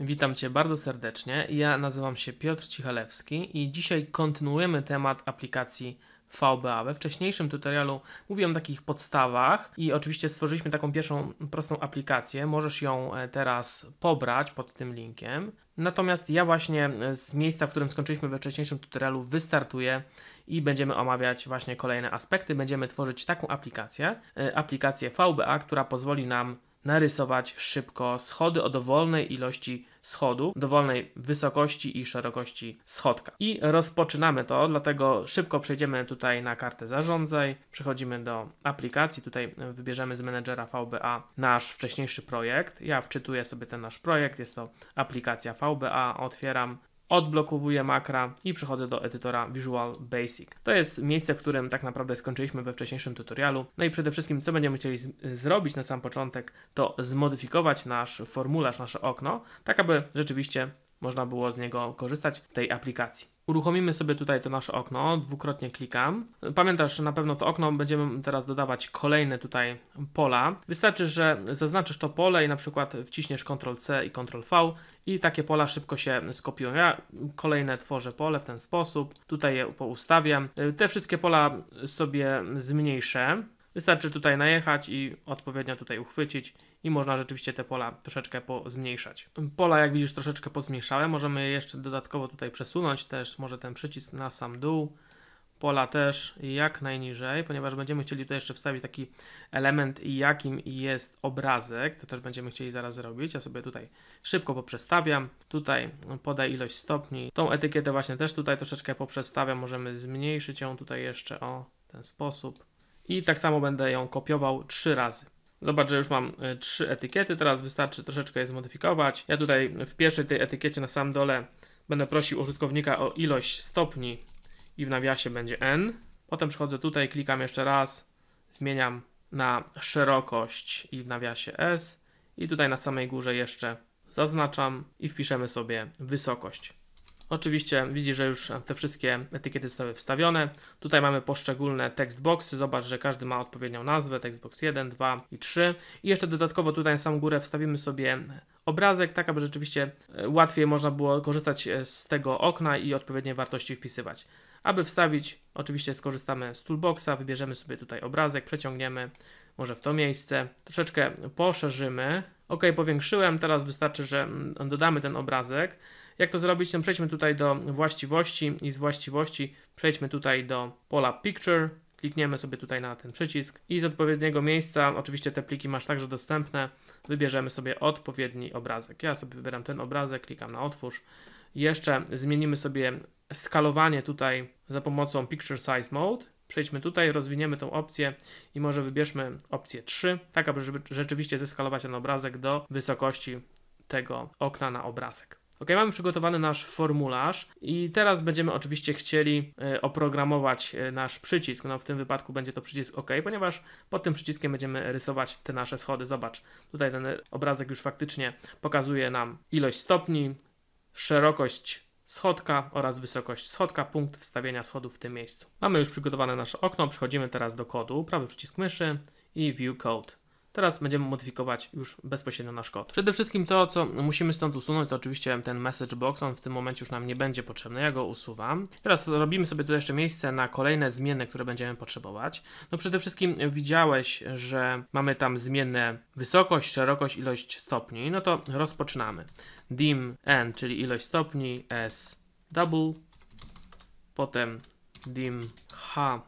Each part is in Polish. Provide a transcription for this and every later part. Witam Cię bardzo serdecznie. Ja nazywam się Piotr Cichalewski i dzisiaj kontynuujemy temat aplikacji VBA. We wcześniejszym tutorialu mówiłem o takich podstawach i oczywiście stworzyliśmy taką pierwszą prostą aplikację. Możesz ją teraz pobrać pod tym linkiem. Natomiast ja właśnie z miejsca, w którym skończyliśmy we wcześniejszym tutorialu, wystartuję i będziemy omawiać właśnie kolejne aspekty. Będziemy tworzyć taką aplikację VBA, która pozwoli nam narysować szybko schody o dowolnej ilości schodów, dowolnej wysokości i szerokości schodka. I rozpoczynamy to, dlatego szybko przejdziemy tutaj na kartę zarządzaj, przechodzimy do aplikacji, tutaj wybierzemy z menedżera VBA nasz wcześniejszy projekt. Ja wczytuję sobie ten nasz projekt, jest to aplikacja VBA, otwieram. Odblokowuję makra i przechodzę do edytora Visual Basic. To jest miejsce, w którym tak naprawdę skończyliśmy we wcześniejszym tutorialu. No i przede wszystkim, co będziemy chcieli zrobić na sam początek, to zmodyfikować nasz formularz, nasze okno, tak aby rzeczywiście można było z niego korzystać w tej aplikacji. Uruchomimy sobie tutaj to nasze okno, dwukrotnie klikam. Pamiętasz na pewno to okno, będziemy teraz dodawać kolejne tutaj pola. Wystarczy, że zaznaczysz to pole i na przykład wciśniesz Ctrl+C i Ctrl+V i takie pola szybko się skopiują. Ja kolejne tworzę pole w ten sposób, tutaj je poustawiam. Te wszystkie pola sobie zmniejszę. Wystarczy tutaj najechać i odpowiednio tutaj uchwycić i można rzeczywiście te pola troszeczkę pozmniejszać. Pola, jak widzisz, troszeczkę pozmniejszałem. Możemy je jeszcze dodatkowo tutaj przesunąć też, może ten przycisk na sam dół. Pola też jak najniżej, ponieważ będziemy chcieli tutaj jeszcze wstawić taki element, jakim jest obrazek. To też będziemy chcieli zaraz zrobić. Ja sobie tutaj szybko poprzestawiam. Tutaj podaj ilość stopni. Tą etykietę właśnie też tutaj troszeczkę poprzestawiam. Możemy zmniejszyć ją tutaj jeszcze o ten sposób. I tak samo będę ją kopiował 3 razy. Zobacz, że już mam 3 etykiety, teraz wystarczy troszeczkę je zmodyfikować. Ja tutaj w pierwszej tej etykiecie na sam dole będę prosił użytkownika o ilość stopni i w nawiasie będzie N. Potem przychodzę tutaj, klikam jeszcze raz, zmieniam na szerokość i w nawiasie S. I tutaj na samej górze jeszcze zaznaczam i wpiszemy sobie wysokość. Oczywiście widzisz, że już te wszystkie etykiety zostały wstawione. Tutaj mamy poszczególne textboxy. Zobacz, że każdy ma odpowiednią nazwę. Textbox 1, 2 i 3. I jeszcze dodatkowo tutaj na samą górę wstawimy sobie obrazek, tak aby rzeczywiście łatwiej można było korzystać z tego okna i odpowiednie wartości wpisywać. Aby wstawić, oczywiście skorzystamy z Toolboxa, wybierzemy sobie tutaj obrazek, przeciągniemy może w to miejsce, troszeczkę poszerzymy. OK, powiększyłem, teraz wystarczy, że dodamy ten obrazek. Jak to zrobić? No przejdźmy tutaj do właściwości i z właściwości przejdźmy tutaj do pola Picture, klikniemy sobie tutaj na ten przycisk i z odpowiedniego miejsca, oczywiście te pliki masz także dostępne, wybierzemy sobie odpowiedni obrazek. Ja sobie wybieram ten obrazek, klikam na otwórz. Jeszcze zmienimy sobie skalowanie tutaj za pomocą Picture Size Mode. Przejdźmy tutaj, rozwiniemy tą opcję i może wybierzmy opcję 3, tak aby rzeczywiście zeskalować ten obrazek do wysokości tego okna na obrazek. OK, mamy przygotowany nasz formularz i teraz będziemy oczywiście chcieli oprogramować nasz przycisk. No w tym wypadku będzie to przycisk OK, ponieważ pod tym przyciskiem będziemy rysować te nasze schody. Zobacz, tutaj ten obrazek już faktycznie pokazuje nam ilość stopni, szerokość schodka oraz wysokość schodka, punkt wstawienia schodu w tym miejscu. Mamy już przygotowane nasze okno, przechodzimy teraz do kodu, prawy przycisk myszy i View Code. Teraz będziemy modyfikować już bezpośrednio nasz kod. Przede wszystkim to, co musimy stąd usunąć, to oczywiście ten message box, on w tym momencie już nam nie będzie potrzebny, ja go usuwam. Teraz robimy sobie tutaj jeszcze miejsce na kolejne zmienne, które będziemy potrzebować. No przede wszystkim widziałeś, że mamy tam zmienne wysokość, szerokość, ilość stopni, no to rozpoczynamy. Dim n, czyli ilość stopni, s double, potem dim h,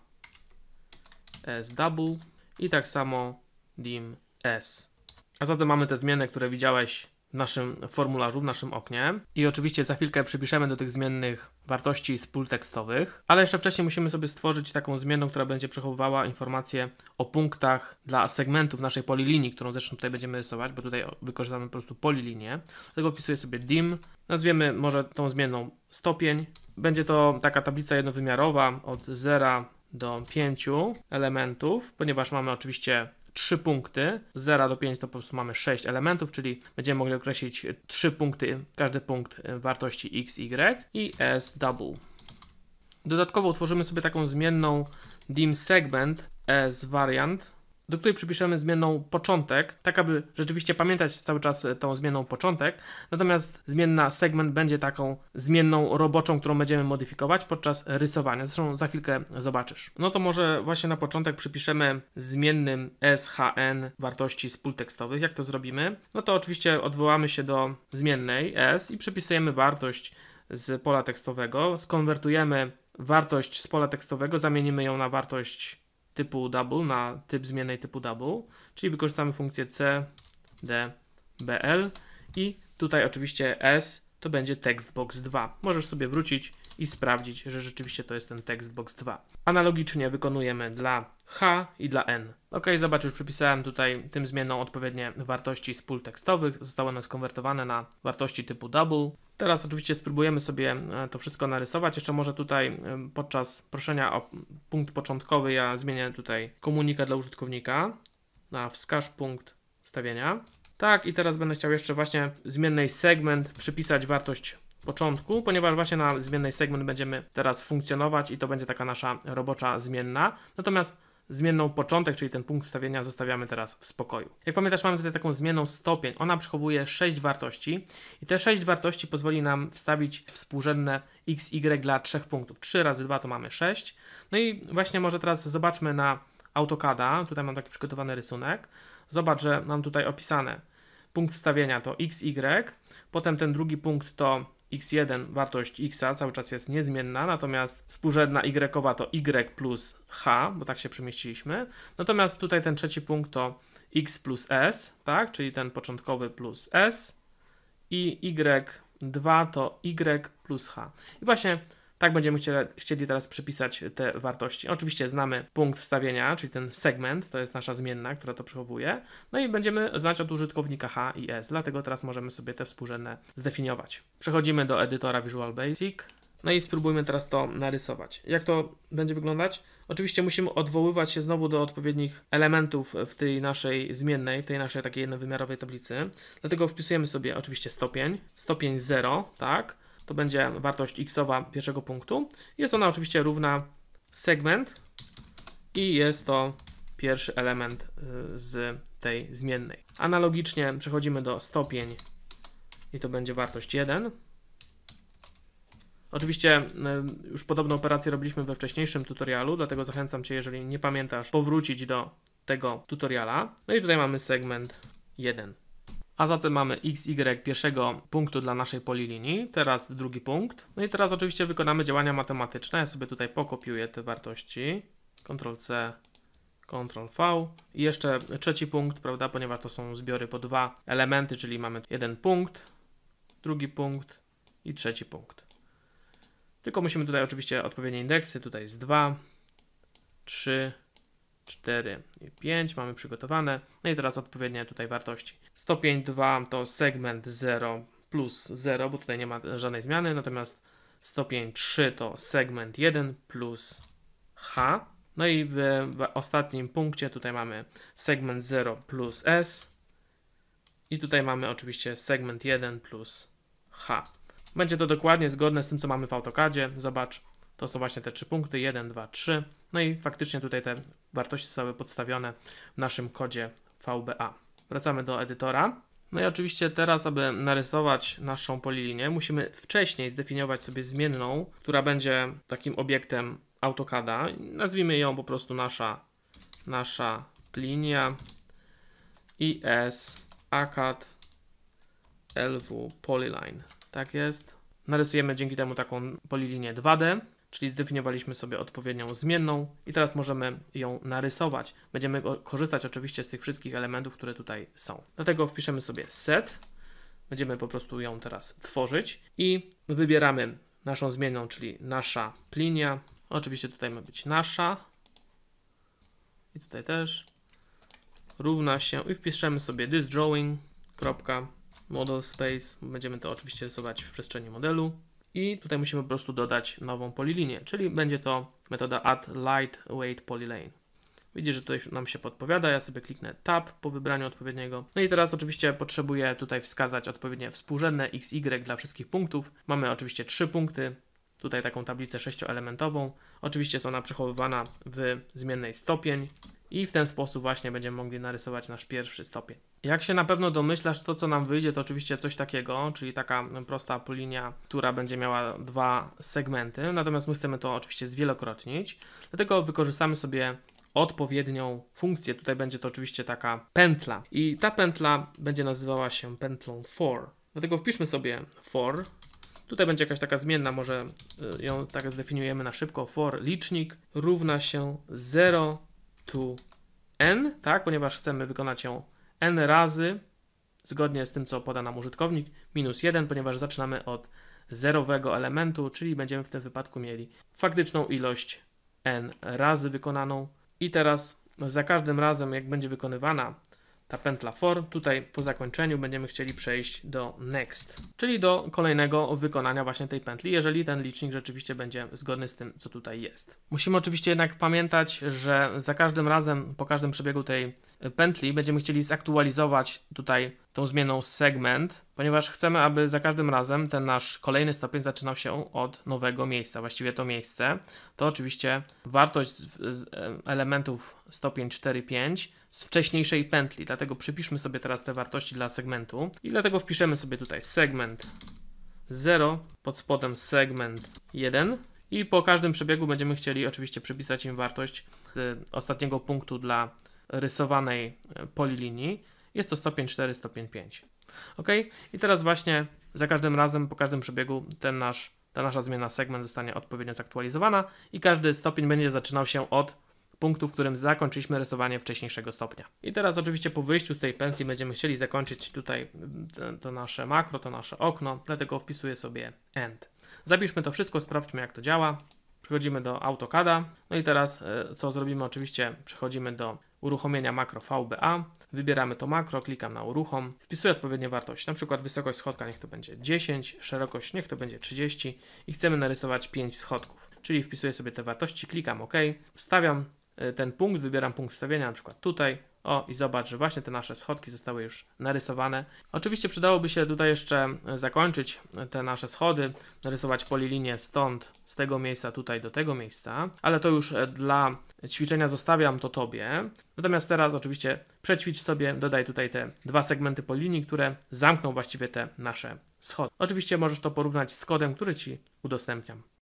s double i tak samo dim s. A zatem mamy te zmienne, które widziałeś w naszym formularzu, w naszym oknie. I oczywiście za chwilkę przypiszemy do tych zmiennych wartości z pól tekstowych, ale jeszcze wcześniej musimy sobie stworzyć taką zmienną, która będzie przechowywała informacje o punktach dla segmentów naszej polilinii, którą zresztą tutaj będziemy rysować, bo tutaj wykorzystamy po prostu polilinię. Dlatego wpisuję sobie dim, nazwiemy może tą zmienną stopień. Będzie to taka tablica jednowymiarowa od 0 do 5 elementów, ponieważ mamy oczywiście 3 punkty, z 0 do 5 to po prostu mamy 6 elementów, czyli będziemy mogli określić 3 punkty, każdy punkt wartości x, y i s double. Dodatkowo utworzymy sobie taką zmienną dim segment s variant do której przypiszemy zmienną początek, tak aby rzeczywiście pamiętać cały czas tą zmienną początek, natomiast zmienna segment będzie taką zmienną roboczą, którą będziemy modyfikować podczas rysowania, zresztą za chwilkę zobaczysz. No to może właśnie na początek przypiszemy zmiennym SHN wartości z pól tekstowych. Jak to zrobimy? No to oczywiście odwołamy się do zmiennej S i przypisujemy wartość z pola tekstowego, skonwertujemy wartość z pola tekstowego, zamienimy ją na wartość typu double, na typ zmiennej typu double, czyli wykorzystamy funkcję cdbl i tutaj oczywiście s to będzie TextBox 2. Możesz sobie wrócić i sprawdzić, że rzeczywiście to jest ten TextBox 2. Analogicznie wykonujemy dla h i dla n. Ok, zobacz, już przypisałem tutaj tym zmienną odpowiednie wartości z pól tekstowych. Zostały one skonwertowane na wartości typu double. Teraz oczywiście spróbujemy sobie to wszystko narysować. Jeszcze może tutaj podczas proszenia o punkt początkowy ja zmienię tutaj komunikat dla użytkownika na wskaż punkt wstawienia. Tak, i teraz będę chciał jeszcze właśnie zmiennej segment przypisać wartość początku, ponieważ właśnie na zmiennej segment będziemy teraz funkcjonować i to będzie taka nasza robocza zmienna. Natomiast zmienną początek, czyli ten punkt wstawienia, zostawiamy teraz w spokoju. Jak pamiętasz, mamy tutaj taką zmienną stopień. Ona przechowuje 6 wartości i te 6 wartości pozwoli nam wstawić współrzędne x, y dla 3 punktów. 3 razy 2 to mamy 6. No i właśnie może teraz zobaczmy na AutoCADa. Tutaj mam taki przygotowany rysunek. Zobacz, że mam tutaj opisane punkt wstawienia to x, y, potem ten drugi punkt to x1, wartość x cały czas jest niezmienna, natomiast współrzędna y to y plus h, bo tak się przemieściliśmy. Natomiast tutaj ten trzeci punkt to x plus s, tak, czyli ten początkowy plus s i y2 to y plus h. I właśnie tak będziemy chcieli teraz przypisać te wartości. Oczywiście znamy punkt wstawienia, czyli ten segment, to jest nasza zmienna, która to przechowuje. No i będziemy znać od użytkownika H i S, dlatego teraz możemy sobie te współrzędne zdefiniować. Przechodzimy do edytora Visual Basic. No i spróbujmy teraz to narysować. Jak to będzie wyglądać? Oczywiście musimy odwoływać się znowu do odpowiednich elementów w tej naszej zmiennej, w tej naszej takiej jednowymiarowej tablicy. Dlatego wpisujemy sobie oczywiście stopień 0, tak? To będzie wartość x-owa pierwszego punktu. Jest ona oczywiście równa segment i jest to pierwszy element z tej zmiennej. Analogicznie przechodzimy do stopień i to będzie wartość 1. Oczywiście już podobną operację robiliśmy we wcześniejszym tutorialu, dlatego zachęcam Cię, jeżeli nie pamiętasz, powrócić do tego tutoriala. No i tutaj mamy segment 1. A zatem mamy x, y pierwszego punktu dla naszej polilinii, teraz drugi punkt. No i teraz oczywiście wykonamy działania matematyczne. Ja sobie tutaj pokopiuję te wartości. Ctrl-C, Ctrl-V. I jeszcze trzeci punkt, prawda, ponieważ to są zbiory po dwa elementy, czyli mamy jeden punkt, drugi punkt i trzeci punkt. Tylko musimy tutaj oczywiście odpowiednie indeksy. Tutaj jest 2, 3, 4 i 5 mamy przygotowane. No i teraz odpowiednie tutaj wartości. Stopień 2 to segment 0 plus 0, bo tutaj nie ma żadnej zmiany. Natomiast stopień 3 to segment 1 plus h. No i w ostatnim punkcie tutaj mamy segment 0 plus s. I tutaj mamy oczywiście segment 1 plus h. Będzie to dokładnie zgodne z tym, co mamy w AutoCADzie. Zobacz. To są właśnie te trzy punkty, 1, 2, 3. No i faktycznie tutaj te wartości zostały podstawione w naszym kodzie VBA. Wracamy do edytora. No i oczywiście teraz, aby narysować naszą polilinię, musimy wcześniej zdefiniować sobie zmienną, która będzie takim obiektem AutoCADa. Nazwijmy ją po prostu nasza linia IS ACAD LW PolyLane. Tak jest. Narysujemy dzięki temu taką polilinię 2D. Czyli zdefiniowaliśmy sobie odpowiednią zmienną i teraz możemy ją narysować. Będziemy korzystać oczywiście z tych wszystkich elementów, które tutaj są. Dlatego wpiszemy sobie set. Będziemy po prostu ją teraz tworzyć i wybieramy naszą zmienną, czyli nasza linia. Oczywiście tutaj ma być nasza. I tutaj też. Równa się i wpiszemy sobie this drawing. Model space. Będziemy to oczywiście rysować w przestrzeni modelu. I tutaj musimy po prostu dodać nową polilinię, czyli będzie to metoda AddLightWeightPolyLane. Widzisz, że tutaj nam się podpowiada, ja sobie kliknę Tab po wybraniu odpowiedniego. No i teraz oczywiście potrzebuję tutaj wskazać odpowiednie współrzędne x, y dla wszystkich punktów. Mamy oczywiście 3 punkty, tutaj taką tablicę sześcioelementową. Oczywiście jest ona przechowywana w zmiennej stopień I w ten sposób właśnie będziemy mogli narysować nasz pierwszy stopień. Jak się na pewno domyślasz, to co nam wyjdzie to oczywiście coś takiego, czyli taka prosta polinia, która będzie miała dwa segmenty, natomiast my chcemy to oczywiście zwielokrotnić, dlatego wykorzystamy sobie odpowiednią funkcję. Tutaj będzie to oczywiście taka pętla i ta pętla będzie nazywała się pętlą for, dlatego wpiszmy sobie for. Tutaj będzie jakaś taka zmienna, może ją tak zdefiniujemy na szybko. For licznik równa się 0 to n, tak, ponieważ chcemy wykonać ją n razy, zgodnie z tym, co poda nam użytkownik, minus 1, ponieważ zaczynamy od zerowego elementu, czyli będziemy w tym wypadku mieli faktyczną ilość n razy wykonaną. I teraz za każdym razem, jak będzie wykonywana ta pętla for, tutaj po zakończeniu będziemy chcieli przejść do next, czyli do kolejnego wykonania właśnie tej pętli, jeżeli ten licznik rzeczywiście będzie zgodny z tym, co tutaj jest. Musimy oczywiście jednak pamiętać, że za każdym razem, po każdym przebiegu tej pętli będziemy chcieli zaktualizować tutaj tą zmienną segment, ponieważ chcemy, aby za każdym razem ten nasz kolejny stopień zaczynał się od nowego miejsca, właściwie to miejsce. To oczywiście wartość z elementów stopień 4, 5 z wcześniejszej pętli, dlatego przypiszmy sobie teraz te wartości dla segmentu i dlatego wpiszemy sobie tutaj segment 0, pod spodem segment 1 i po każdym przebiegu będziemy chcieli oczywiście przypisać im wartość z ostatniego punktu dla rysowanej polilinii. Jest to stopień 4, stopień 5. Ok, i teraz właśnie za każdym razem, po każdym przebiegu ta nasza zmiana segment zostanie odpowiednio zaktualizowana i każdy stopień będzie zaczynał się od punktu, w którym zakończyliśmy rysowanie wcześniejszego stopnia. I teraz oczywiście po wyjściu z tej pętli będziemy chcieli zakończyć tutaj to nasze makro, to nasze okno, dlatego wpisuję sobie end. Zapiszmy to wszystko, sprawdźmy jak to działa. Przechodzimy do AutoCAD'a, no i teraz co zrobimy oczywiście, przechodzimy do uruchomienia makro VBA, wybieramy to makro, klikam na uruchom, wpisuję odpowiednie wartości, na przykład wysokość schodka niech to będzie 10, szerokość niech to będzie 30 i chcemy narysować 5 schodków, czyli wpisuję sobie te wartości, klikam OK, wstawiam ten punkt, wybieram punkt wstawienia na przykład tutaj, o i zobacz, że właśnie te nasze schodki zostały już narysowane. Oczywiście przydałoby się tutaj jeszcze zakończyć te nasze schody, narysować polilinię stąd, z tego miejsca tutaj do tego miejsca, ale to już dla ćwiczenia zostawiam to Tobie. Natomiast teraz oczywiście przećwicz sobie, dodaj tutaj te dwa segmenty polilinii, które zamkną właściwie te nasze schody. Oczywiście możesz to porównać z kodem, który Ci udostępniam.